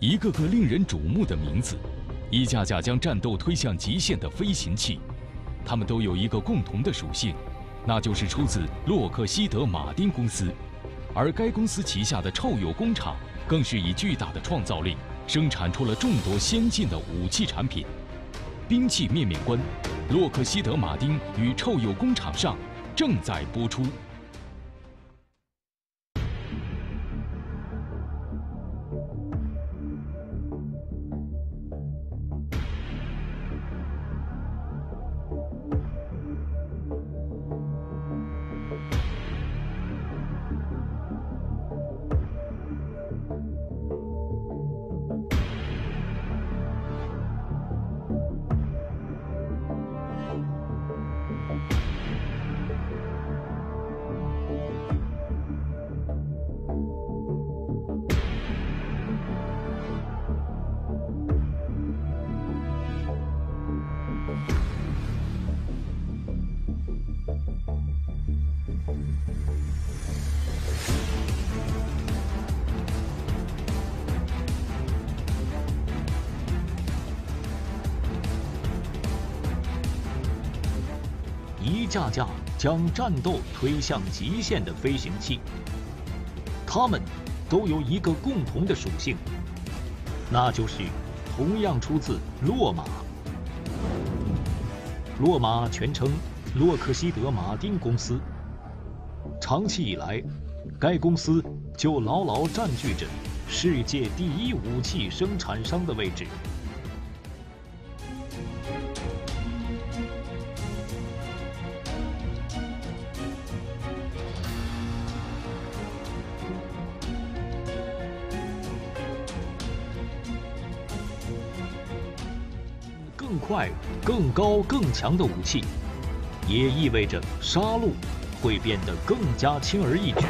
一个个令人瞩目的名字，一架架将战斗推向极限的飞行器。它们都有一个共同的属性，那就是出自洛克希德马丁公司，而该公司旗下的臭鼬工厂更是以巨大的创造力生产出了众多先进的武器产品。兵器面面观，洛克希德马丁与臭鼬工厂上正在播出。 一架架将战斗推向极限的飞行器，它们都有一个共同的属性，那就是同样出自洛马。洛马全称洛克希德马丁公司，长期以来，该公司就牢牢占据着世界第一武器生产商的位置。 更快、更高、更强的武器，也意味着杀戮会变得更加轻而易举。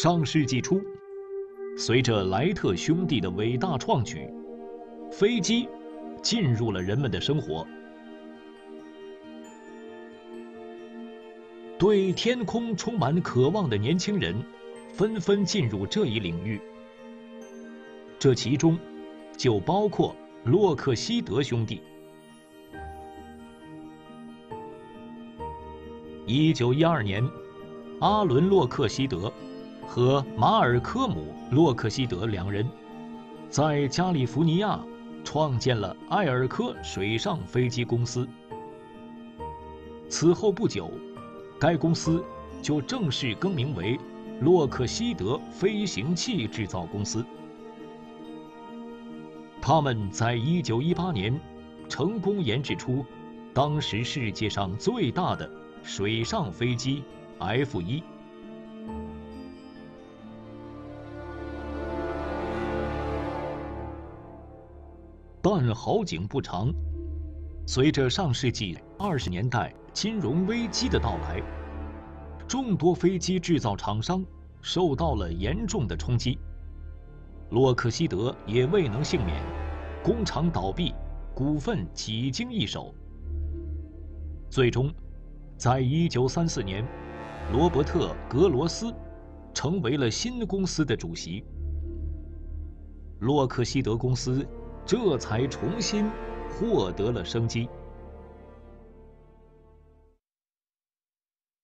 上世纪初，随着莱特兄弟的伟大创举，飞机进入了人们的生活。 对天空充满渴望的年轻人，纷纷进入这一领域。这其中，就包括洛克希德兄弟。1912年，阿伦·洛克希德和马尔科姆·洛克希德两人，在加利福尼亚创建了艾尔科水上飞机公司。此后不久。 该公司就正式更名为洛克希德飞行器制造公司。他们在1918年成功研制出当时世界上最大的水上飞机 F-1。但好景不长，随着上世纪20年代。 金融危机的到来，众多飞机制造厂商受到了严重的冲击，洛克希德也未能幸免，工厂倒闭，股份几经易手。最终，在1934年，罗伯特·格罗斯成为了新公司的主席，洛克希德公司这才重新获得了生机。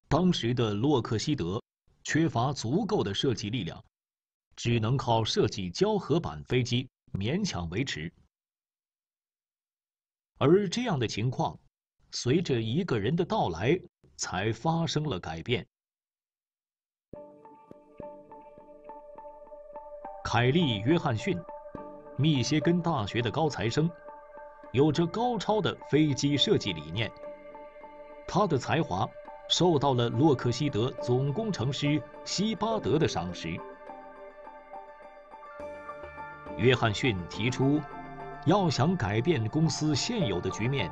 当时的洛克希德缺乏足够的设计力量，只能靠设计胶合板飞机勉强维持。而这样的情况，随着一个人的到来，才发生了改变。凯利·约翰逊，密歇根大学的高材生，有着高超的飞机设计理念，他的才华。 受到了洛克希德总工程师希巴德的赏识。约翰逊提出，要想改变公司现有的局面，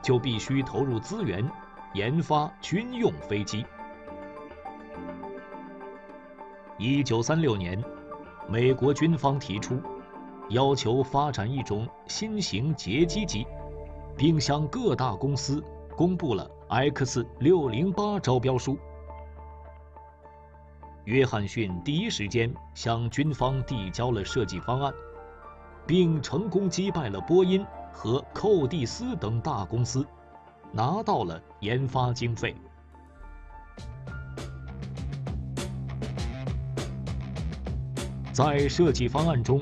就必须投入资源研发军用飞机。1936年，美国军方提出，要求发展一种新型截击机，并向各大公司公布了 X-608 招标书。约翰逊第一时间向军方递交了设计方案，并成功击败了波音和寇蒂斯等大公司，拿到了研发经费。 在设计方案中，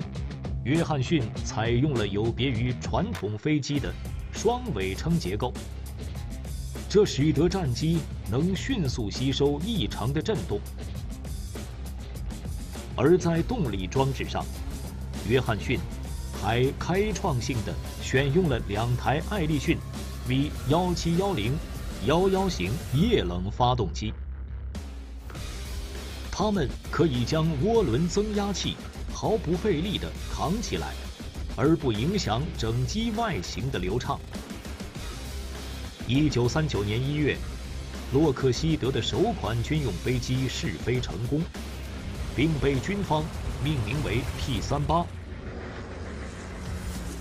约翰逊采用了有别于传统飞机的双尾撑结构，这使得战机能迅速吸收异常的震动。而在动力装置上，约翰逊还开创性的选用了2台艾力逊 V1710-11 型液冷发动机。 它们可以将涡轮增压器毫不费力地扛起来，而不影响整机外形的流畅。1939年1月，洛克希德的首款军用飞机试飞成功，并被军方命名为 P-38。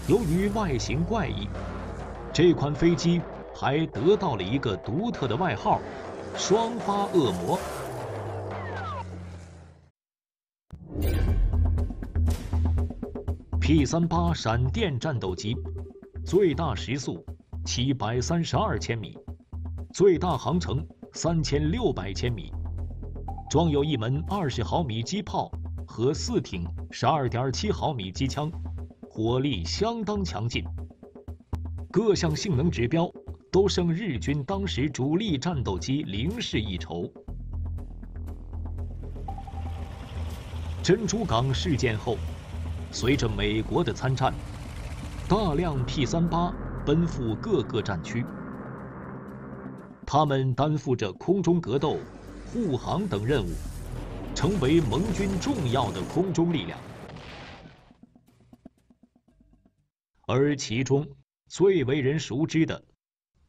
由于外形怪异，这款飞机还得到了一个独特的外号——双发恶魔。 P-38闪电战斗机，最大时速732千米，最大航程3600千米，装有一门20毫米机炮和4挺12.7毫米机枪，火力相当强劲。各项性能指标都胜日军当时主力战斗机零式一筹。珍珠港事件后。 随着美国的参战，大量 P-38奔赴各个战区，他们担负着空中格斗、护航等任务，成为盟军重要的空中力量。而其中最为人熟知的，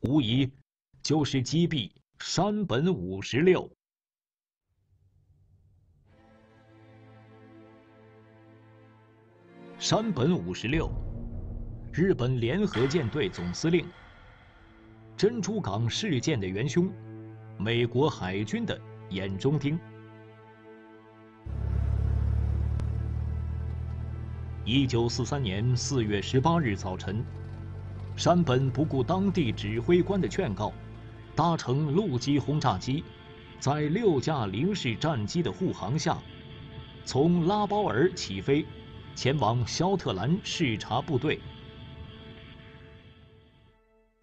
无疑就是击毙山本56。 山本56，日本联合舰队总司令，珍珠港事件的元凶，美国海军的眼中钉。1943年4月18日早晨，山本不顾当地指挥官的劝告，搭乘陆基轰炸机，在6架零式战机的护航下，从拉包尔起飞。 前往肖特兰视察部队。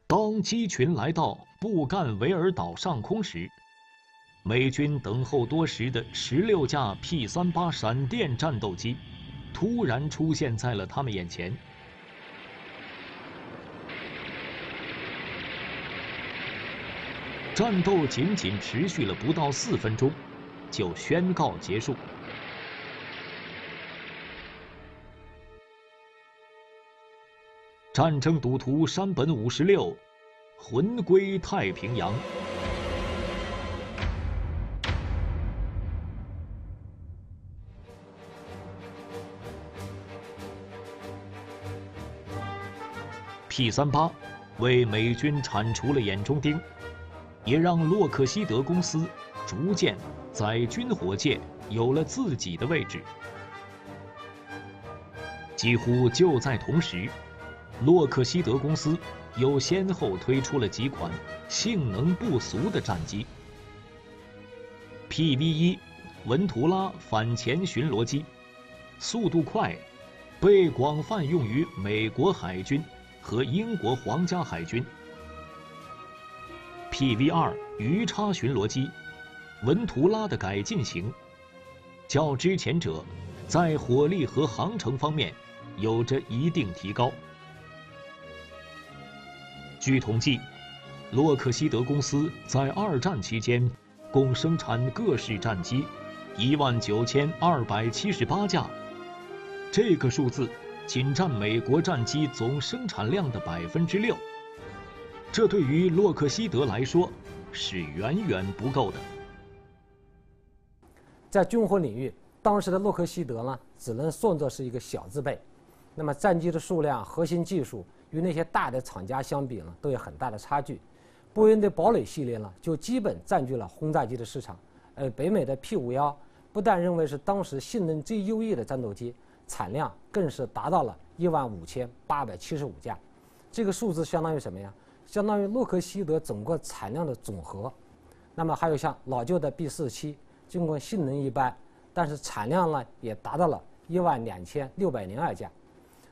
当机群来到布干维尔岛上空时，美军等候多时的16架 P-38闪电战斗机突然出现在了他们眼前。战斗仅仅持续了不到4分钟，就宣告结束。 战争赌徒山本56魂归太平洋。P-38为美军铲除了眼中钉，也让洛克希德公司逐渐在军火界有了自己的位置。几乎就在同时。 洛克希德公司又先后推出了几款性能不俗的战机 ：PV-1文图拉反潜巡逻机，速度快，被广泛用于美国海军和英国皇家海军 ；PV-2鱼叉巡逻机，文图拉的改进型，较之前者在火力和航程方面有着一定提高。 据统计，洛克希德公司在2战期间，共生产各式战机19278架，这个数字仅占美国战机总生产量的6%，这对于洛克希德来说是远远不够的。在军火领域，当时的洛克希德呢，只能算作是一个小字辈。那么战机的数量、核心技术与那些大的厂家相比呢，都有很大的差距。波音的堡垒系列呢，就基本占据了轰炸机的市场。北美的 P-51 不但认为是当时性能最优异的战斗机，产量更是达到了15875架。这个数字相当于什么呀？相当于洛克希德整个产量的总和。那么还有像老旧的 B-47， 尽管性能一般，但是产量呢也达到了12602架。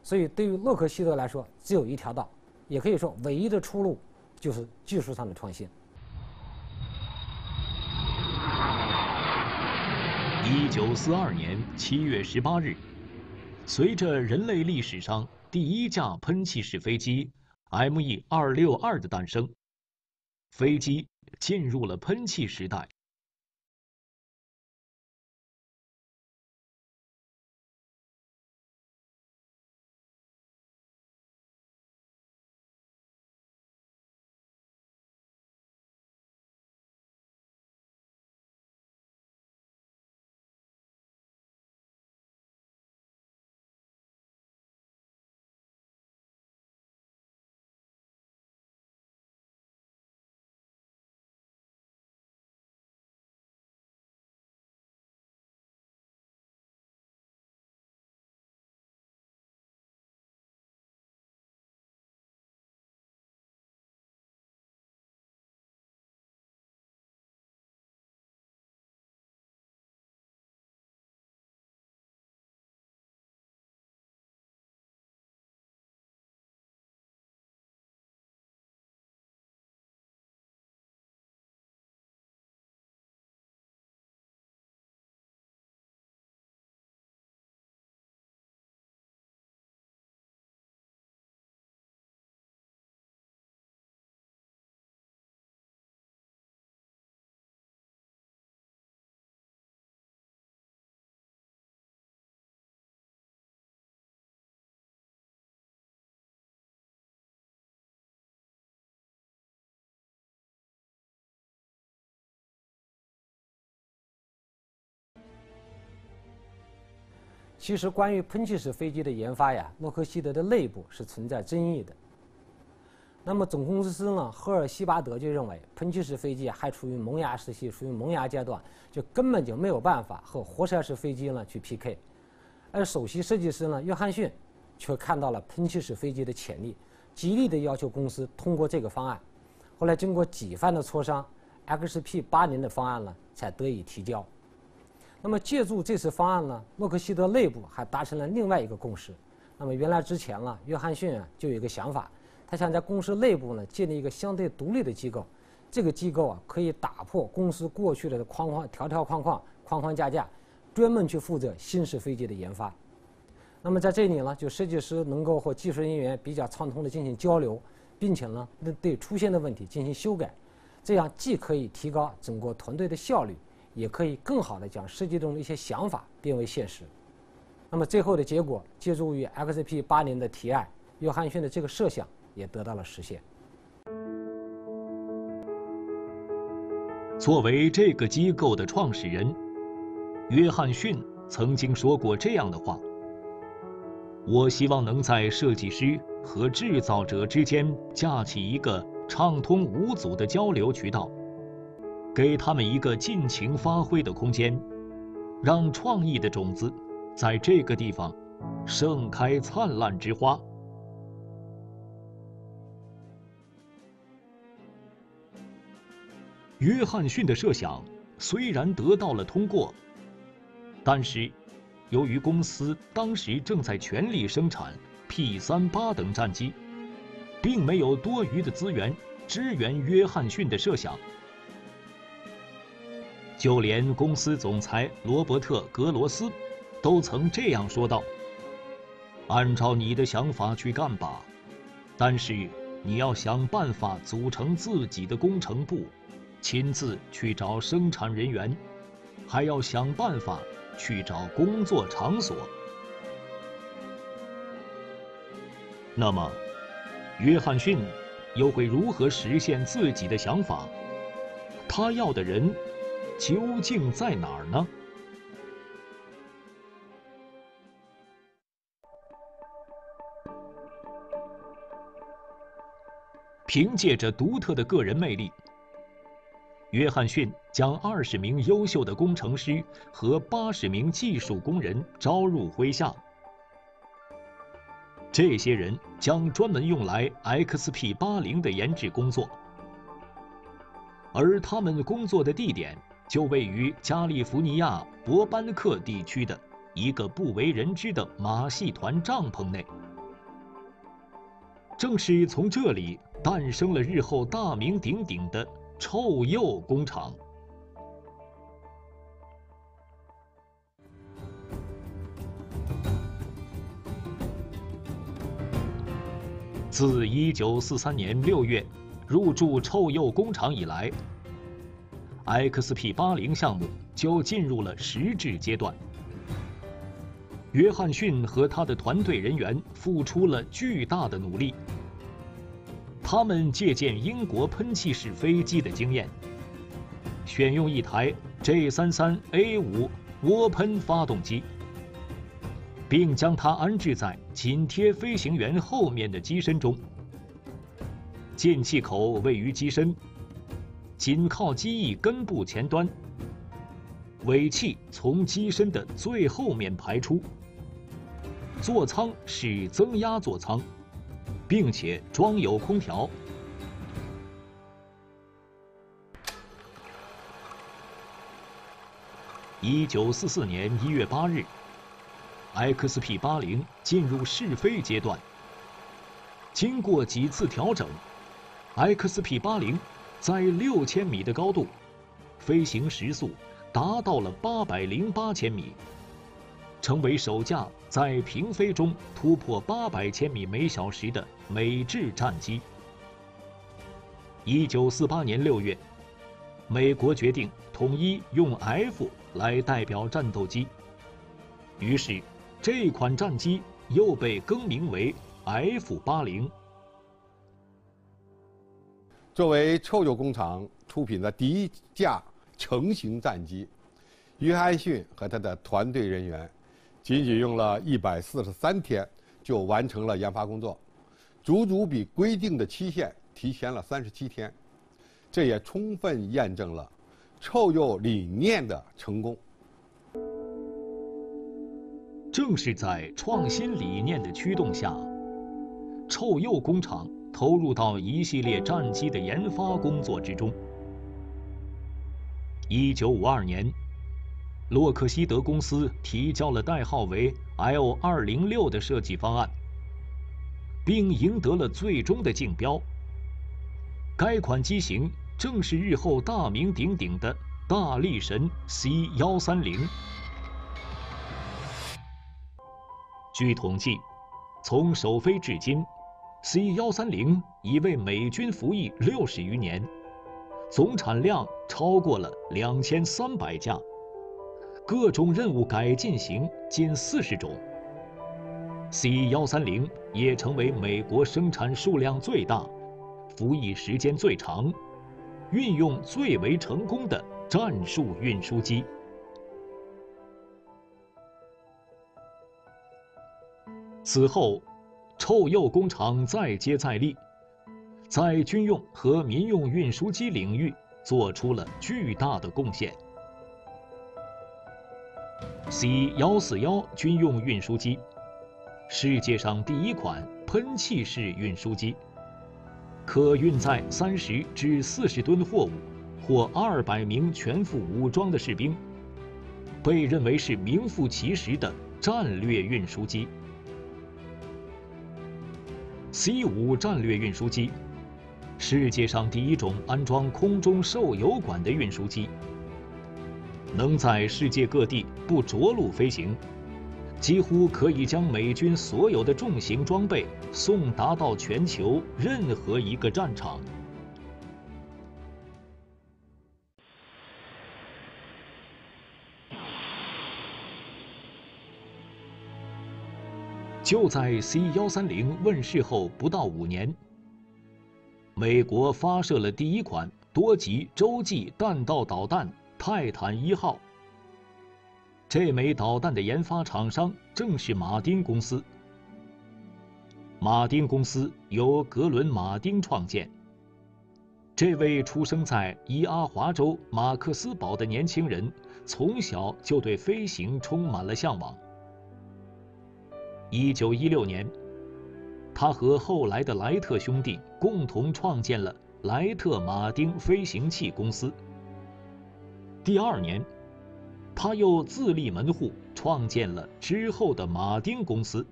所以对于洛克希德来说，只有一条道，也可以说唯一的出路就是技术上的创新。1942年7月18日，随着人类历史上第一架喷气式飞机 ME-262 的诞生，飞机进入了喷气时代。其实，关于喷气式飞机的研发呀，洛克希德的内部是存在争议的。那么，总公司呢，赫尔希巴德就认为，喷气式飞机还处于萌芽时期，属于萌芽阶段，就根本就没有办法和活塞式飞机呢去 PK。而首席设计师呢，约翰逊却看到了喷气式飞机的潜力，极力的要求公司通过这个方案。后来，经过几番的磋商 ，XP-80 的方案呢才得以提交。那么借助这次方案呢，洛克希德内部还达成了另外一个共识。那么原来之前呢，约翰逊就有一个想法，他想在公司内部呢建立一个相对独立的机构，这个机构可以打破公司过去的条条框框、框框架架，专门去负责新式飞机的研发。那么在这里呢，就设计师能够和技术人员比较畅通的进行交流，并且呢对出现的问题进行修改，这样既可以提高整个团队的效率，也可以更好地将设计中的一些想法变为现实。那么最后的结果，借助于 XP-80 的提案，约翰逊的这个设想也得到了实现。作为这个机构的创始人，约翰逊曾经说过这样的话：“我希望能在设计师和制造者之间架起一个畅通无阻的交流渠道。”给他们一个尽情发挥的空间，让创意的种子在这个地方盛开灿烂之花。约翰逊的设想虽然得到了通过，但是由于公司当时正在全力生产 P-38 等战机，并没有多余的资源支援约翰逊的设想。就连公司总裁罗伯特·格罗斯都曾这样说道：“按照你的想法去干吧，但是你要想办法组成自己的工程部，亲自去找生产人员，还要想办法去找工作场所。”那么，约翰逊又会如何实现自己的想法？他要的人究竟在哪儿呢？凭借着独特的个人魅力，约翰逊将20名优秀的工程师和80名技术工人招入麾下。这些人将专门用来 XP80 的研制工作，而他们工作的地点就位于加利福尼亚博班克地区的一个不为人知的马戏团帐篷内。正是从这里诞生了日后大名鼎鼎的臭鼬工厂。自1943年6月入驻臭鼬工厂以来 ，XP80 项目就进入了实质阶段。约翰逊和他的团队人员付出了巨大的努力。他们借鉴英国喷气式飞机的经验，选用一台 J33A5 涡喷发动机，并将它安置在紧贴飞行员后面的机身中。进气口位于机身，紧靠机翼根部前端，尾气从机身的最后面排出。座舱是增压座舱，并且装有空调。1944年1月8日。XP80 进入试飞阶段，经过几次调整 ，XP80 在6000米的高度，飞行时速达到了808千米，成为首架在平飞中突破800千米每小时的美制战机。1948年6月，美国决定统一用 F 来代表战斗机，于是这款战机又被更名为 F80。作为臭鼬工厂出品的第一架成型战机，约翰逊和他的团队人员仅仅用了143天就完成了研发工作，足足比规定的期限提前了37天。这也充分验证了臭鼬理念的成功。正是在创新理念的驱动下，臭鼬工厂投入到一系列战机的研发工作之中。1952年，洛克希德公司提交了代号为 L-206 的设计方案，并赢得了最终的竞标。该款机型正是日后大名鼎鼎的大力神 C-130。据统计，从首飞至今 ，C-130 已为美军服役60余年，总产量超过了2300架，各种任务改进型近40种。C-130 也成为美国生产数量最大、服役时间最长、运用最为成功的战术运输机。此后，臭鼬工厂再接再厉，在军用和民用运输机领域做出了巨大的贡献。C-141 军用运输机，世界上第一款喷气式运输机，可运载30至40吨货物或200名全副武装的士兵，被认为是名副其实的战略运输机。C-5 战略运输机，世界上第一种安装空中受油管的运输机，能在世界各地不着陆飞行，几乎可以将美军所有的重型装备送达到全球任何一个战场。就在 C-130 问世后不到5年，美国发射了第一款多级洲际弹道导弹“泰坦1号”。这枚导弹的研发厂商正是马丁公司。马丁公司由格伦·马丁创建，这位出生在伊阿华州马克斯堡的年轻人，从小就对飞行充满了向往。1916年，他和后来的莱特兄弟共同创建了莱特马丁飞行器公司。第二年，他又自立门户，创建了之后的马丁公司。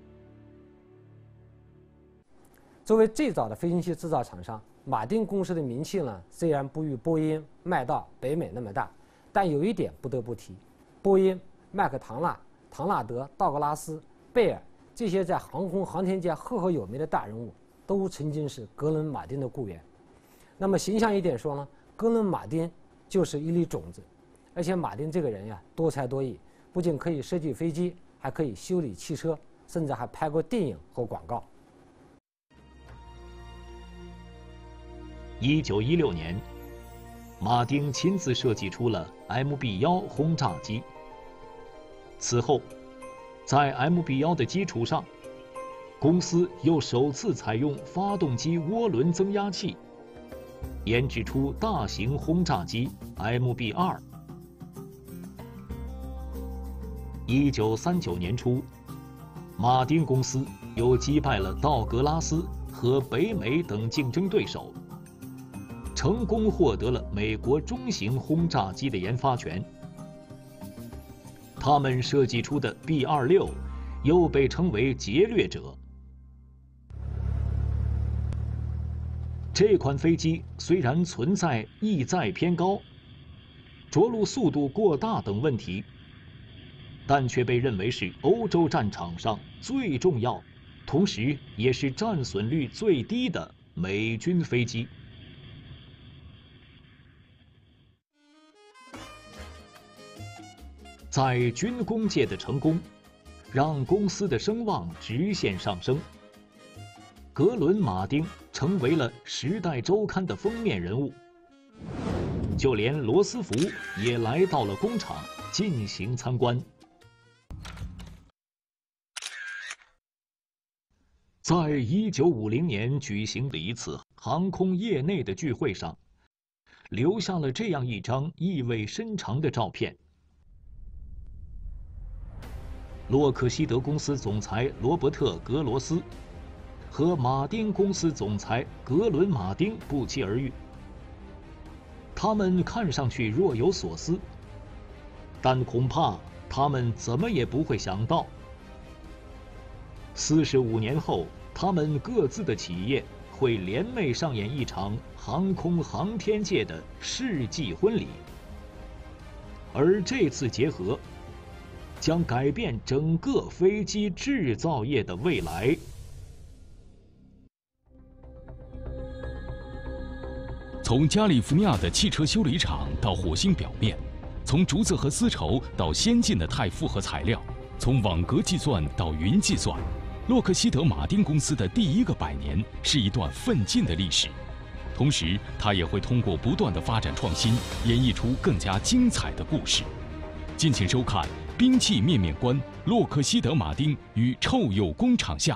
作为最早的飞行器制造厂商，马丁公司的名气呢，虽然不与波音、麦道、北美那么大，但有一点不得不提：波音、麦克唐纳、唐纳德、道格拉斯、贝尔这些在航空航天界赫赫有名的大人物，都曾经是格伦·马丁的雇员。那么形象一点说呢，格伦·马丁就是一粒种子。而且马丁这个人呀，多才多艺，不仅可以设计飞机，还可以修理汽车，甚至还拍过电影和广告。1916年，马丁亲自设计出了 MB-1 轰炸机。此后，在 MB-1 的基础上，公司又首次采用发动机涡轮增压器，研制出大型轰炸机 MB-2。1939年初，马丁公司又击败了道格拉斯和北美等竞争对手，成功获得了美国中型轰炸机的研发权。他们设计出的 B-26 又被称为劫掠者。这款飞机虽然存在翼载偏高、着陆速度过大等问题，但却被认为是欧洲战场上最重要，同时也是战损率最低的美军飞机。在军工界的成功，让公司的声望直线上升。格伦·马丁成为了《时代周刊》的封面人物，就连罗斯福也来到了工厂进行参观。在1950年举行的一次航空业内的聚会上，留下了这样一张意味深长的照片。洛克希德公司总裁罗伯特·格罗斯和马丁公司总裁格伦·马丁不期而遇，他们看上去若有所思，但恐怕他们怎么也不会想到，45年后他们各自的企业会联袂上演一场航空航天界的世纪婚礼，而这次结合将改变整个飞机制造业的未来。从加利福尼亚的汽车修理厂到火星表面，从竹子和丝绸到先进的钛复合材料，从网格计算到云计算，洛克希德马丁公司的第一个百年是一段奋进的历史，同时它也会通过不断的发展创新，演绎出更加精彩的故事。敬请收看《兵器面面观：洛克希德马丁与臭鼬工厂下》。